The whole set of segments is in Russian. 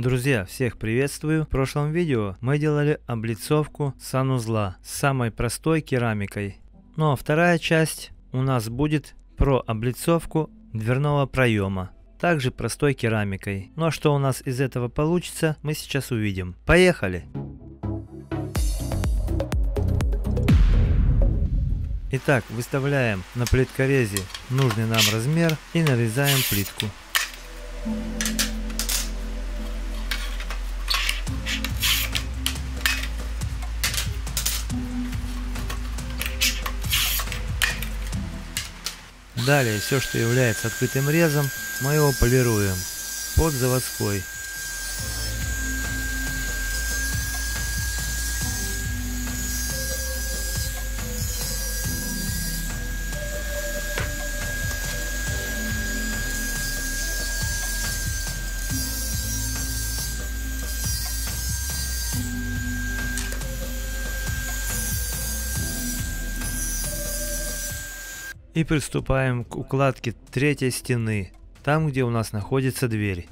Друзья, всех приветствую! В прошлом видео мы делали облицовку санузла с самой простой керамикой. Ну а вторая часть у нас будет про облицовку дверного проема, также простой керамикой. Ну а что у нас из этого получится, мы сейчас увидим. Поехали! Итак, выставляем на плиткорезе нужный нам размер и нарезаем плитку. Далее все, что является открытым резом, мы его полируем под заводской. И приступаем к укладке третьей стены, там, где у нас находится дверь.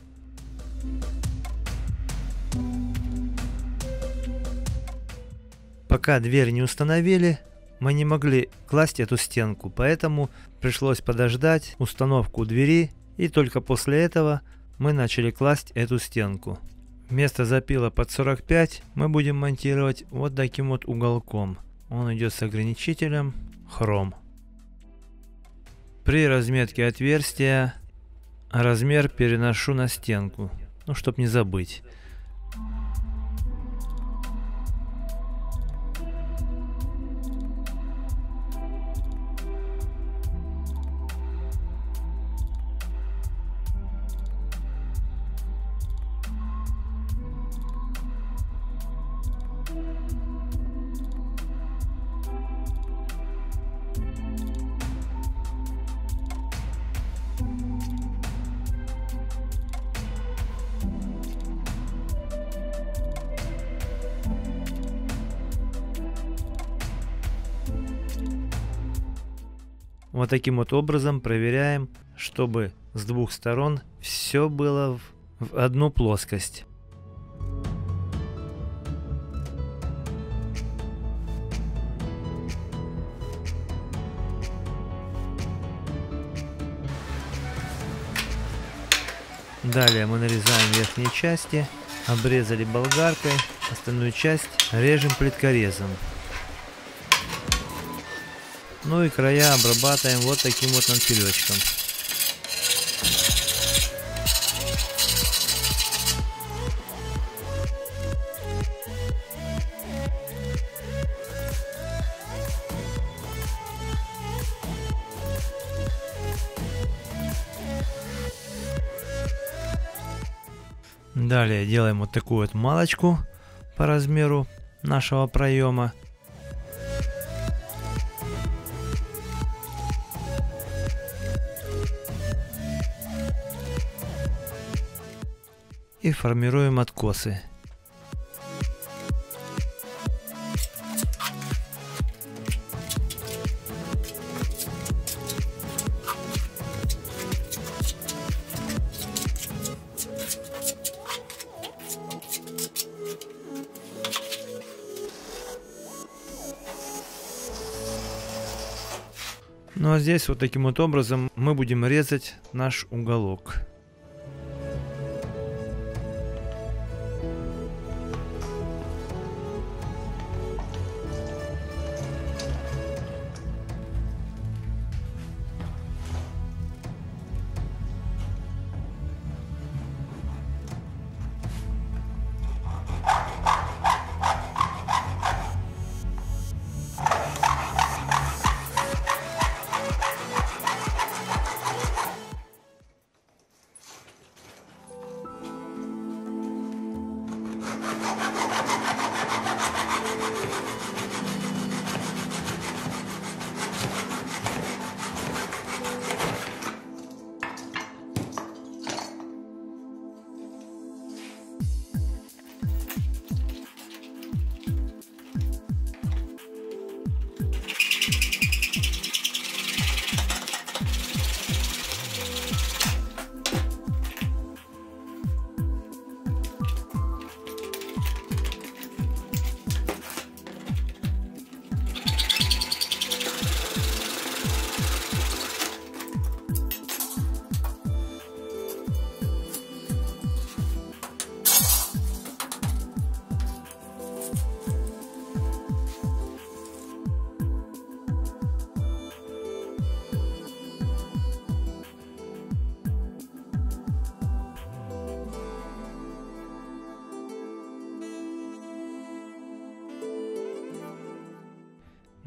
Пока дверь не установили, мы не могли класть эту стенку, поэтому пришлось подождать установку двери, и только после этого мы начали класть эту стенку. Вместо запила под 45 мы будем монтировать вот таким вот уголком. Он идет с ограничителем хром. При разметке отверстия размер переношу на стенку, ну, чтобы не забыть. Вот таким вот образом проверяем, чтобы с двух сторон все было в одну плоскость. Далее мы нарезаем верхние части, обрезали болгаркой, остальную часть режем плиткорезом. Ну и края обрабатываем вот таким вот надпилечком. Далее делаем вот такую вот малочку по размеру нашего проема. И формируем откосы. Ну а здесь вот таким вот образом мы будем резать наш уголок.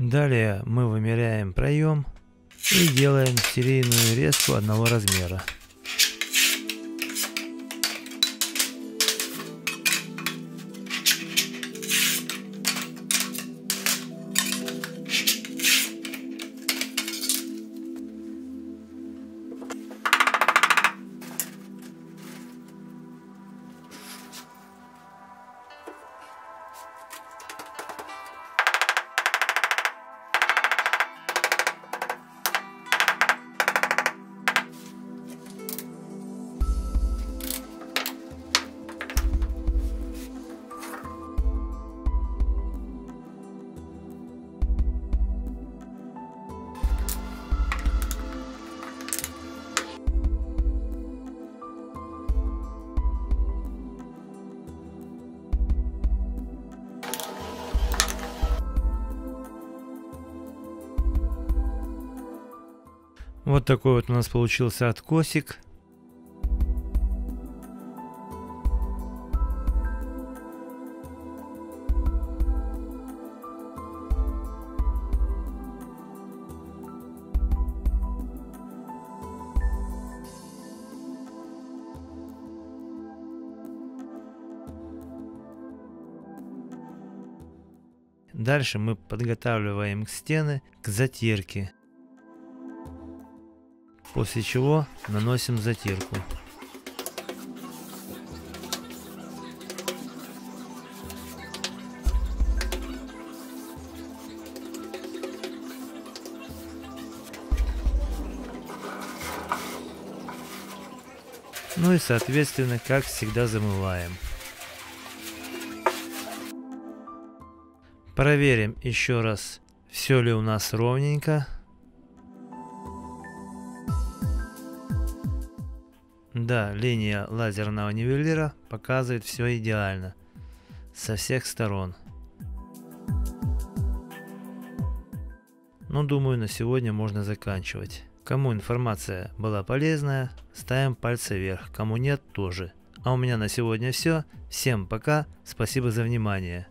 Далее мы вымеряем проем и делаем серийную резку одного размера. Вот такой вот у нас получился откосик. Дальше мы подготавливаем стены к затирке. После чего наносим затирку. Ну и соответственно, как всегда, замываем. Проверим еще раз, все ли у нас ровненько. Да, линия лазерного нивелира показывает все идеально, со всех сторон. Ну, думаю, на сегодня можно заканчивать. Кому информация была полезная, ставим пальцы вверх, кому нет, тоже. А у меня на сегодня все. Всем пока, спасибо за внимание.